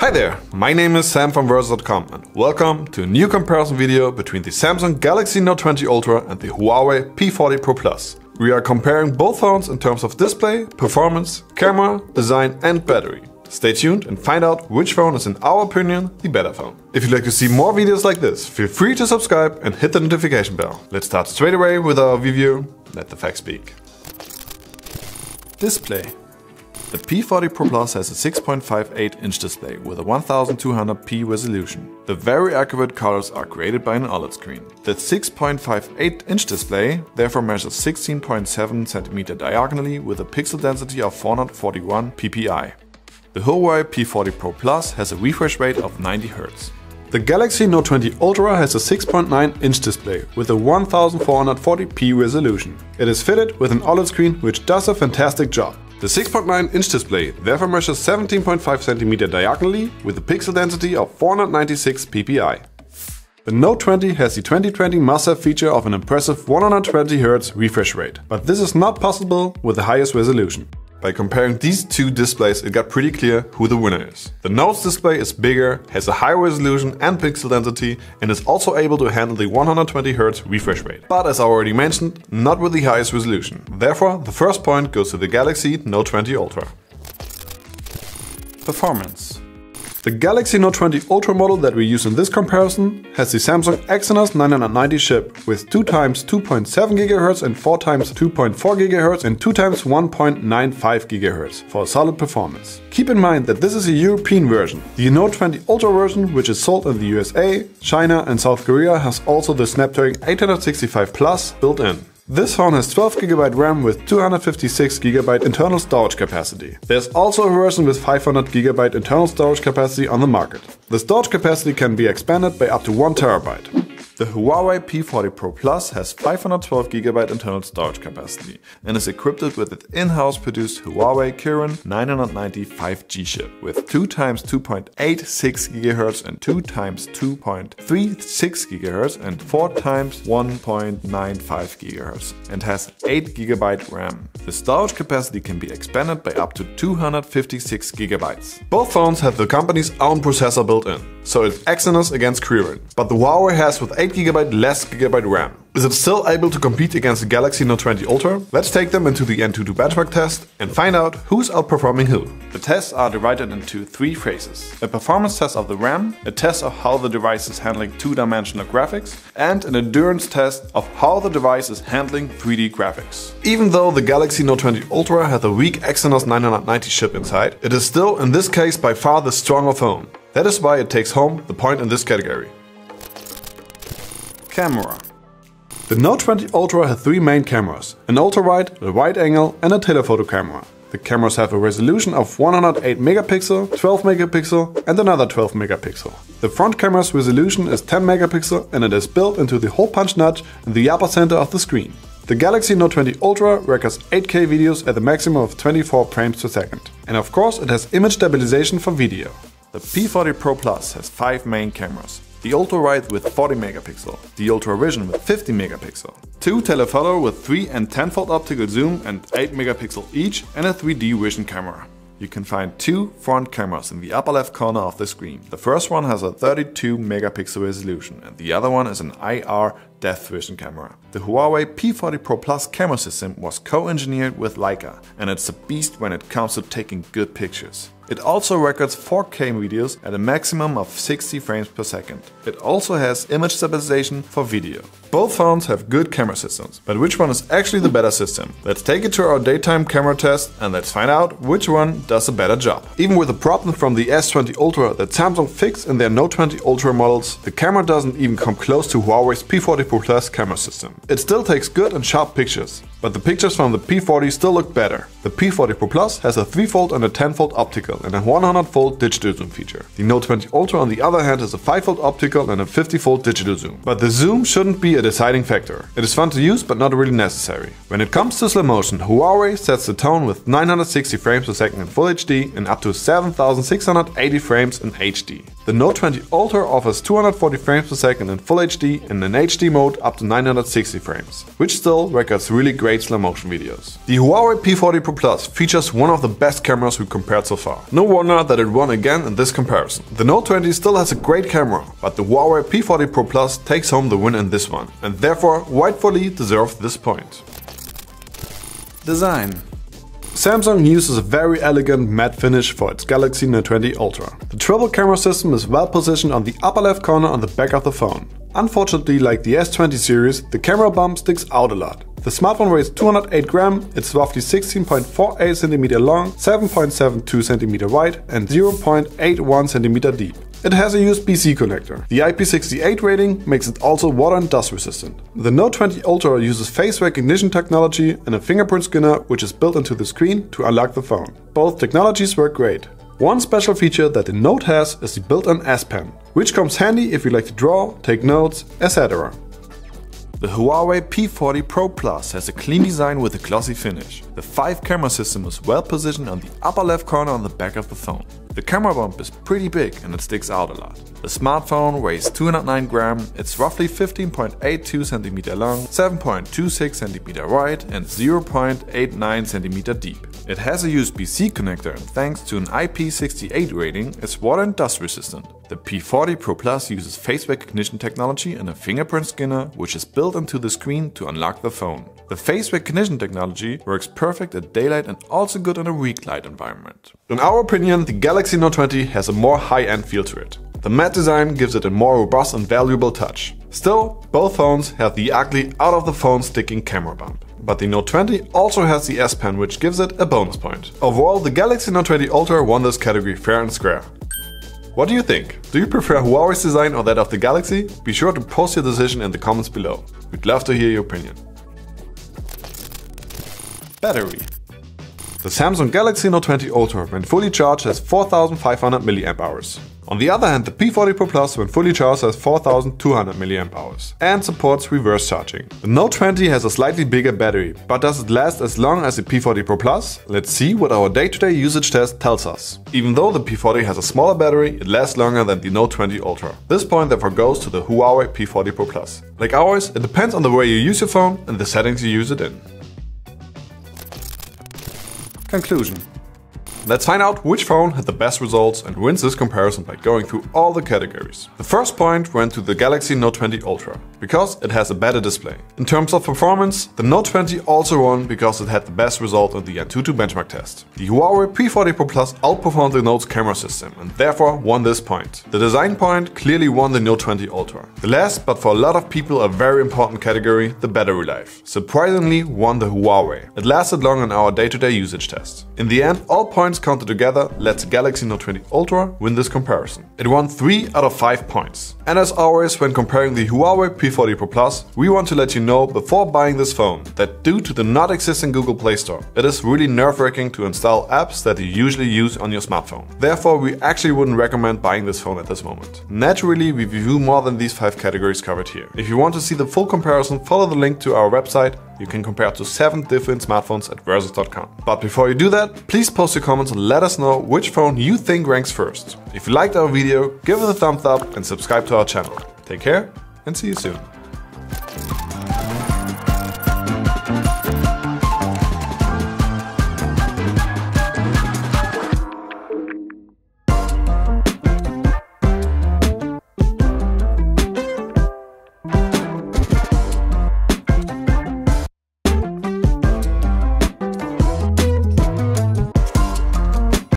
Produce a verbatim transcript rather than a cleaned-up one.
Hi there, my name is Sam from Versus dot com and welcome to a new comparison video between the Samsung Galaxy Note twenty Ultra and the Huawei P forty Pro Plus. We are comparing both phones in terms of display, performance, camera, design and battery. Stay tuned and find out which phone is in our opinion the better phone. If you'd like to see more videos like this, feel free to subscribe and hit the notification bell. Let's start straight away with our review. Let the facts speak. Display. The P forty Pro Plus has a six point five eight inch display with a one thousand two hundred p resolution. The very accurate colors are created by an OLED screen. The six point five eight inch display therefore measures sixteen point seven centimeters diagonally with a pixel density of four hundred forty-one p p i. The Huawei P forty Pro Plus has a refresh rate of ninety hertz. The Galaxy Note twenty Ultra has a six point nine inch display with a one thousand four hundred forty p resolution. It is fitted with an OLED screen which does a fantastic job. The six point nine inch display therefore measures seventeen point five centimeters diagonally with a pixel density of four hundred ninety-six p p i. The Note twenty has the twenty twenty must-have feature of an impressive one hundred twenty hertz refresh rate, but this is not possible with the highest resolution. By comparing these two displays, it got pretty clear who the winner is. The Note's display is bigger, has a higher resolution and pixel density, and is also able to handle the one hundred twenty hertz refresh rate. But as already mentioned, not with the highest resolution. Therefore, the first point goes to the Galaxy Note twenty Ultra. Performance. The Galaxy Note twenty Ultra model that we use in this comparison has the Samsung Exynos nine ninety chip with two times two point seven gigahertz and four times two point four gigahertz and two times one point nine five gigahertz for a solid performance. Keep in mind that this is a European version. The Note twenty Ultra version, which is sold in the U S A, China and South Korea, has also the Snapdragon eight sixty-five Plus built in. This phone has twelve gigabyte RAM with two hundred fifty-six gigabyte internal storage capacity. There's also a version with five hundred gigabyte internal storage capacity on the market. The storage capacity can be expanded by up to one terabyte. The Huawei P forty Pro Plus has five hundred twelve gigabyte internal storage capacity and is equipped with its in-house produced Huawei Kirin nine ninety five G chip with two times two point eight six gigahertz and two times two point three six gigahertz and four times one point nine five gigahertz and has eight gigabyte RAM. The storage capacity can be expanded by up to two hundred fifty-six gigabytes. Both phones have the company's own processor built in, so it's Exynos against Kirin, but the Huawei has with eight gigabyte less gigabyte RAM. Is it still able to compete against the Galaxy Note twenty Ultra? Let's take them into the AnTuTu benchmark test and find out who's outperforming who. The tests are divided into three phases. A performance test of the RAM, a test of how the device is handling two-dimensional graphics, and an endurance test of how the device is handling three D graphics. Even though the Galaxy Note twenty Ultra has a weak Exynos nine ninety chip inside, it is still in this case by far the stronger phone. That is why it takes home the point in this category. Camera. The Note twenty Ultra has three main cameras, an ultra-wide, a wide-angle and a telephoto camera. The cameras have a resolution of one hundred eight megapixel, twelve megapixel and another twelve megapixel. The front camera's resolution is ten megapixel and it is built into the hole punch notch in the upper center of the screen. The Galaxy Note twenty Ultra records eight K videos at a maximum of twenty-four frames per second. And of course it has image stabilization for video. The P forty Pro Plus has five main cameras. The Ultra Wide with forty megapixel, the Ultra Vision with fifty megapixel, two telephoto with three and ten fold optical zoom and eight megapixel each and a three D vision camera. You can find two front cameras in the upper left corner of the screen. The first one has a thirty-two megapixel resolution and the other one is an I R depth vision camera. The Huawei P forty Pro Plus camera system was co-engineered with Leica and it's a beast when it comes to taking good pictures. It also records four K videos at a maximum of sixty frames per second. It also has image stabilization for video. Both phones have good camera systems, but which one is actually the better system? Let's take it to our daytime camera test and let's find out which one does a better job. Even with the problem from the S twenty Ultra that Samsung fixed in their Note twenty Ultra models, the camera doesn't even come close to Huawei's P forty Pro Plus camera system. It still takes good and sharp pictures, but the pictures from the P forty still look better. The P forty Pro Plus has a three fold and a ten fold optical and a one hundred fold digital zoom feature. The Note twenty Ultra on the other hand has a five fold optical and a fifty fold digital zoom. But the zoom shouldn't be a deciding factor. It is fun to use but not really necessary. When it comes to slow motion, Huawei sets the tone with nine hundred sixty frames per second in Full H D and up to seven thousand six hundred eighty frames in H D. The Note twenty Ultra offers two hundred forty frames per second in Full H D and in H D mode up to nine hundred sixty frames, which still records really great slow motion videos. The Huawei P forty Pro Plus features one of the best cameras we compared so far. No wonder that it won again in this comparison. The Note twenty still has a great camera, but the Huawei P forty Pro Plus takes home the win in this one, and therefore rightfully deserves this point. Design. Samsung uses a very elegant matte finish for its Galaxy Note twenty Ultra. The triple camera system is well positioned on the upper left corner on the back of the phone. Unfortunately, like the S twenty series, the camera bump sticks out a lot. The smartphone weighs two hundred eight grams, it's roughly sixteen point four eight centimeters long, seven point seven two centimeters wide and zero point eight one centimeters deep. It has a U S B C connector. The I P six eight rating makes it also water and dust resistant. The Note twenty Ultra uses face recognition technology and a fingerprint scanner which is built into the screen to unlock the phone. Both technologies work great. One special feature that the Note has is the built-in S Pen, which comes handy if you like to draw, take notes, et cetera. The Huawei P forty Pro Plus has a clean design with a glossy finish. The five camera system is well positioned on the upper left corner on the back of the phone. The camera bump is pretty big and it sticks out a lot. The smartphone weighs two hundred nine grams, it's roughly fifteen point eight two centimeters long, seven point two six centimeters wide and zero point eight nine centimeters deep. It has a U S B C connector and thanks to an I P six eight rating, it's water and dust resistant. The P forty Pro Plus uses face recognition technology and a fingerprint scanner which is built into the screen to unlock the phone. The face recognition technology works perfect at daylight and also good in a weak light environment. In our opinion, the Galaxy Note twenty has a more high-end feel to it. The matte design gives it a more robust and valuable touch. Still, both phones have the ugly out-of-the-phone sticking camera bump. But the Note twenty also has the S Pen which gives it a bonus point. Overall, the Galaxy Note twenty Ultra won this category fair and square. What do you think? Do you prefer Huawei's design or that of the Galaxy? Be sure to post your decision in the comments below. We'd love to hear your opinion. Battery. The Samsung Galaxy Note twenty Ultra when fully charged has four thousand five hundred milliamp hours. On the other hand, the P forty Pro Plus when fully charged has four thousand two hundred milliamp hours and supports reverse charging. The Note twenty has a slightly bigger battery, but does it last as long as the P forty Pro Plus? Let's see what our day-to-day usage test tells us. Even though the P forty has a smaller battery, it lasts longer than the Note twenty Ultra. This point therefore goes to the Huawei P forty Pro Plus. Like ours, it depends on the way you use your phone and the settings you use it in. Conclusion. Let's find out which phone had the best results and wins this comparison by going through all the categories. The first point went to the Galaxy Note twenty Ultra, because it has a better display. In terms of performance, the Note twenty also won because it had the best result in the AnTuTu benchmark test. The Huawei P forty Pro Plus outperformed the Note's camera system and therefore won this point. The design point clearly won the Note twenty Ultra. The last, but for a lot of people a very important category, the battery life, surprisingly won the Huawei. It lasted long in our day-to-day usage test. In the end, all points counted together lets Galaxy Note twenty Ultra win this comparison. It won three out of five points. And as always, when comparing the Huawei P forty Pro Plus, we want to let you know before buying this phone that due to the not existing Google Play Store, it is really nerve-wracking to install apps that you usually use on your smartphone. Therefore, we actually wouldn't recommend buying this phone at this moment. Naturally, we review more than these five categories covered here. If you want to see the full comparison, follow the link to our website. You can compare to seven different smartphones at Versus dot com. But before you do that, please post your comments and let us know which phone you think ranks first. If you liked our video, give it a thumbs up and subscribe to our channel. Take care and see you soon.